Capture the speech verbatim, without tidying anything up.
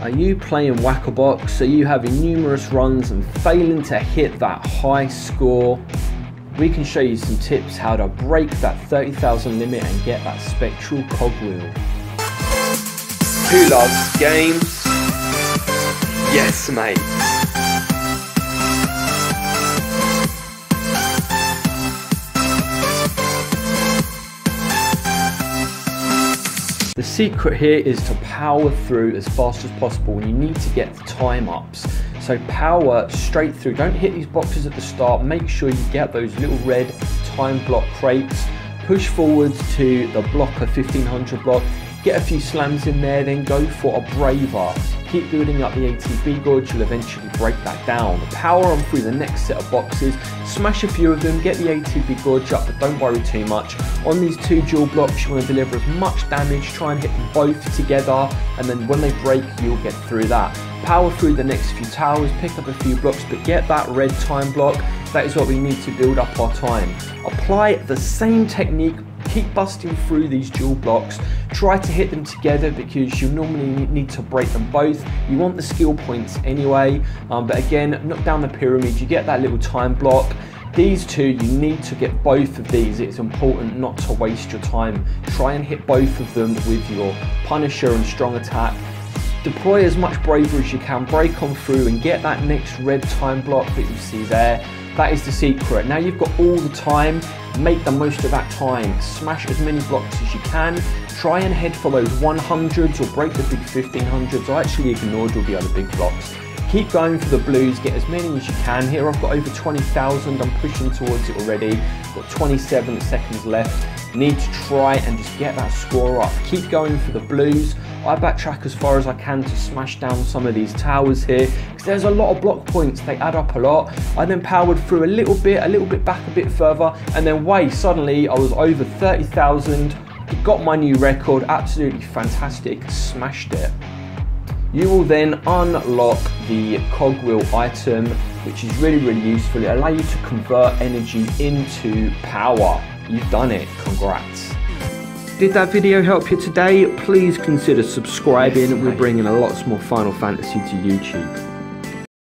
Are you playing Whack-A-Box? Are you having numerous runs and failing to hit that high score? We can show you some tips how to break that thirty thousand limit and get that spectral cogwheel. Who loves games? Yes, mate. The secret here is to power through as fast as possible, and you need to get the time ups. So power straight through, don't hit these boxes at the start, make sure you get those little red time block crates, push forwards to the blocker fifteen hundred block, get a few slams in there, then go for a braver. Keep building up the A T B gorge, you'll eventually break that down. Power on through the next set of boxes, smash a few of them, get the A T B gorge up, but don't worry too much. On these two dual blocks, you want to deliver as much damage, try and hit them both together, and then when they break, you'll get through that. Power through the next few towers, pick up a few blocks, but get that red time block. That is what we need to build up our time. Apply the same technique, keep busting through these dual blocks, try to hit them together because you normally need to break them both. You want the skill points anyway, um, but again, knock down the pyramid, you get that little time block. These two, you need to get both of these. It's important not to waste your time. Try and hit both of them with your Punisher and Strong Attack. Deploy as much bravery as you can, break on through and get that next red time block that you see there. That is the secret. Now you've got all the time, make the most of that time. Smash as many blocks as you can. Try and head for those hundreds or break the big fifteen hundreds. I actually ignored all the other big blocks. Keep going for the blues, get as many as you can. Here I've got over twenty thousand, I'm pushing towards it already. I've got twenty-seven seconds left. Need to try and just get that score up. Keep going for the blues. I backtrack as far as I can to smash down some of these towers here because there's a lot of block points, they add up a lot. I then powered through a little bit, a little bit back a bit further, and then way suddenly I was over thirty thousand, got my new record, absolutely fantastic, smashed it. You will then unlock the cogwheel item, which is really, really useful. It allows you to convert energy into power. You've done it, congrats. Did that video help you today? Please consider subscribing. We're bringing a lot more Final Fantasy to YouTube.